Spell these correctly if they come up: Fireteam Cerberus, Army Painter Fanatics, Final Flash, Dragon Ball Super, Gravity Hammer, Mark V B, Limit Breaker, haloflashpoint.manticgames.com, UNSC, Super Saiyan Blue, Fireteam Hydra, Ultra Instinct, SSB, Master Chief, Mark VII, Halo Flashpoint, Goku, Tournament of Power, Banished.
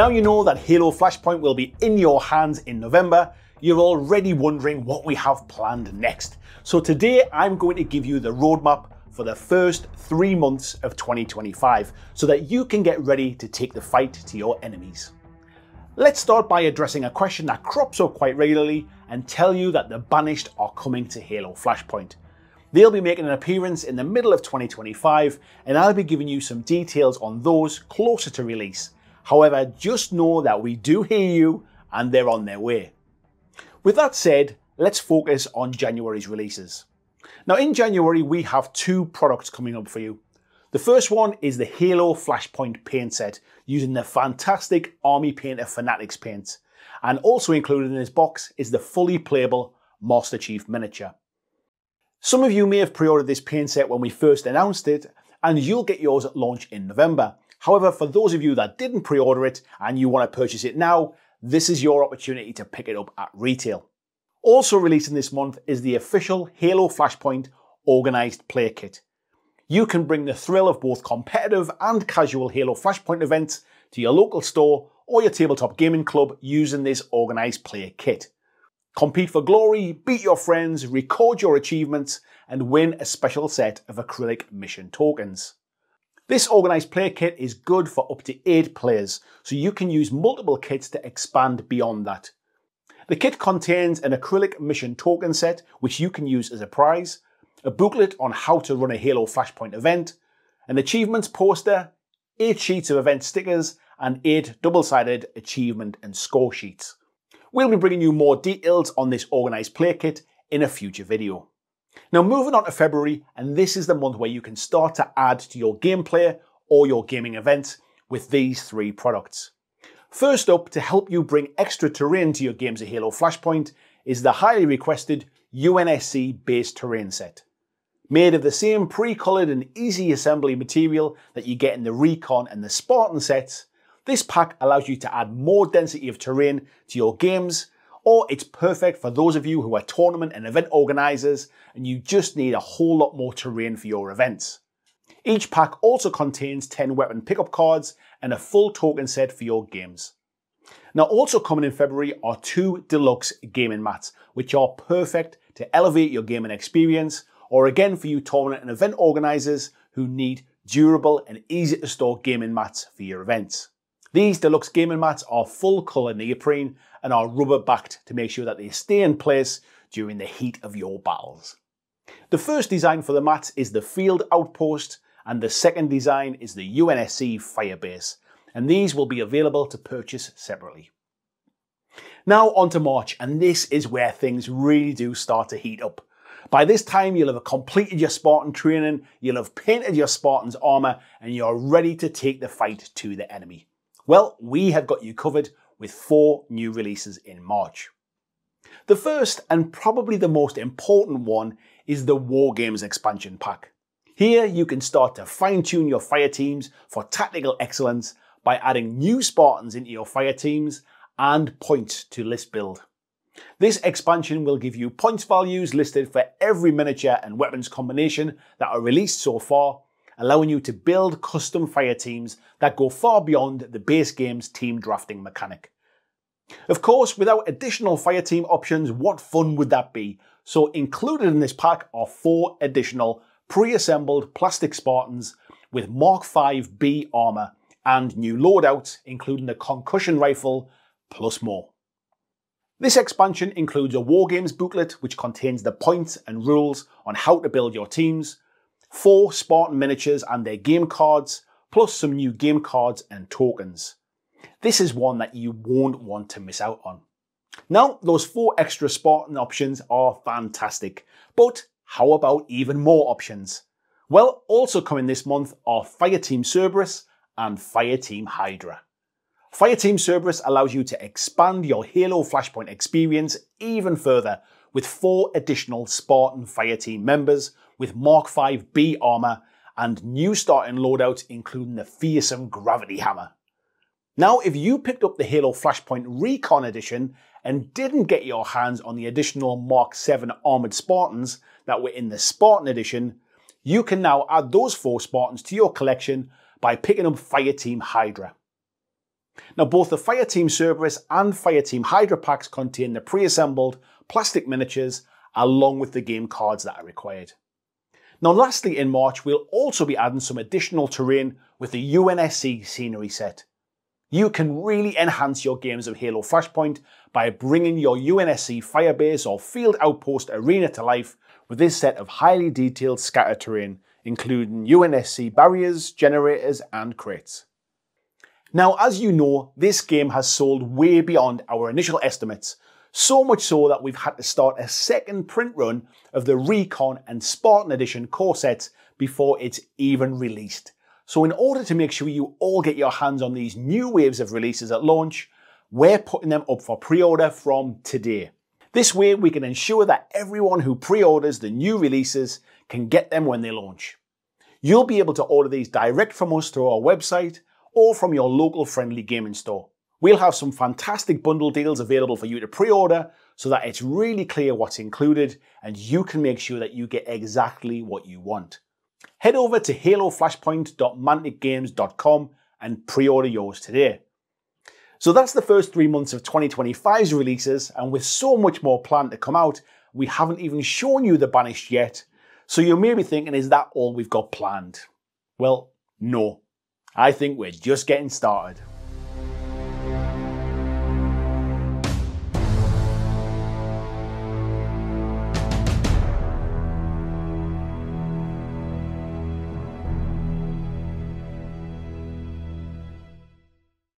Now you know that Halo Flashpoint will be in your hands in November, you're already wondering what we have planned next. So today I'm going to give you the roadmap for the first 3 months of 2025 so that you can get ready to take the fight to your enemies. Let's start by addressing a question that crops up quite regularly and tell you that the Banished are coming to Halo Flashpoint. They'll be making an appearance in the middle of 2025 and I'll be giving you some details on those closer to release. However, just know that we do hear you and they're on their way. With that said, let's focus on January's releases. Now in January we have two products coming up for you. The first one is the Halo Flashpoint paint set using the fantastic Army Painter Fanatics paint, and also included in this box is the fully playable Master Chief miniature. Some of you may have pre-ordered this paint set when we first announced it, and you'll get yours at launch in November. However, for those of you that didn't pre-order it and you want to purchase it now, this is your opportunity to pick it up at retail. Also releasing this month is the official Halo Flashpoint Organized Play Kit. You can bring the thrill of both competitive and casual Halo Flashpoint events to your local store or your tabletop gaming club using this Organized Play Kit. Compete for glory, beat your friends, record your achievements, and win a special set of acrylic mission tokens. This Organized Play Kit is good for up to 8 players, so you can use multiple kits to expand beyond that. The kit contains an acrylic mission token set, which you can use as a prize, a booklet on how to run a Halo Flashpoint event, an achievements poster, 8 sheets of event stickers, and 8 double-sided achievement and score sheets. We'll be bringing you more details on this Organized Play Kit in a future video. Now moving on to February, and this is the month where you can start to add to your gameplay or your gaming events with these 3 products. First up, to help you bring extra terrain to your games at Halo Flashpoint, is the highly requested UNSC based terrain set. Made of the same pre-coloured and easy assembly material that you get in the Recon and the Spartan sets, this pack allows you to add more density of terrain to your games, or it's perfect for those of you who are tournament and event organisers and you just need a whole lot more terrain for your events. Each pack also contains 10 weapon pickup cards and a full token set for your games. Now also coming in February are 2 deluxe gaming mats, which are perfect to elevate your gaming experience, or again for you tournament and event organisers who need durable and easy to store gaming mats for your events. These deluxe gaming mats are full colour neoprene and are rubber backed to make sure that they stay in place during the heat of your battles. The first design for the mats is the Field Outpost, and the second design is the UNSC Firebase, and these will be available to purchase separately. Now on to March, and this is where things really do start to heat up. By this time you'll have completed your Spartan training, you'll have painted your Spartan's armour, and you're ready to take the fight to the enemy. Well, we have got you covered with 4 new releases in March. The first, and probably the most important one, is the War Games expansion pack. Here you can start to fine-tune your fire teams for tactical excellence by adding new Spartans into your fire teams and points to list build. This expansion will give you points values listed for every miniature and weapons combination that are released so far, allowing you to build custom fire teams that go far beyond the base game's team drafting mechanic. Of course, without additional fire team options, what fun would that be? So included in this pack are 4 additional pre-assembled plastic Spartans with Mark V B armour and new loadouts, including the concussion rifle, plus more. This expansion includes a War Games booklet which contains the points and rules on how to build your teams, 4 Spartan miniatures and their game cards, plus some new game cards and tokens. This is one that you won't want to miss out on. Now, those 4 extra Spartan options are fantastic, but how about even more options? Well, also coming this month are Fireteam Cerberus and Fireteam Hydra. Fireteam Cerberus allows you to expand your Halo Flashpoint experience even further with 4 additional Spartan Fireteam members with Mark V B armour and new starting loadouts including the fearsome Gravity Hammer. Now if you picked up the Halo Flashpoint Recon edition and didn't get your hands on the additional Mark VII armoured Spartans that were in the Spartan edition, you can now add those 4 Spartans to your collection by picking up Fireteam Hydra. Now both the Fireteam Cerberus and Fireteam Hydra packs contain the pre-assembled plastic miniatures along with the game cards that are required. Now lastly, in March we'll also be adding some additional terrain with the UNSC scenery set. You can really enhance your games of Halo Flashpoint by bringing your UNSC firebase or field outpost arena to life with this set of highly detailed scatter terrain, including UNSC barriers, generators and crates. Now as you know, this game has sold way beyond our initial estimates, so much so that we've had to start a second print run of the Recon and Spartan Edition core sets before it's even released. So in order to make sure you all get your hands on these new waves of releases at launch, we're putting them up for pre-order from today. This way we can ensure that everyone who pre-orders the new releases can get them when they launch. You'll be able to order these direct from us through our website or from your local friendly gaming store. We'll have some fantastic bundle deals available for you to pre-order so that it's really clear what's included and you can make sure that you get exactly what you want. Head over to haloflashpoint.manticgames.com and pre-order yours today. So that's the first 3 months of 2025's releases, and with so much more planned to come out, we haven't even shown you the Banished yet. So you may be thinking, is that all we've got planned? Well, no. I think we're just getting started.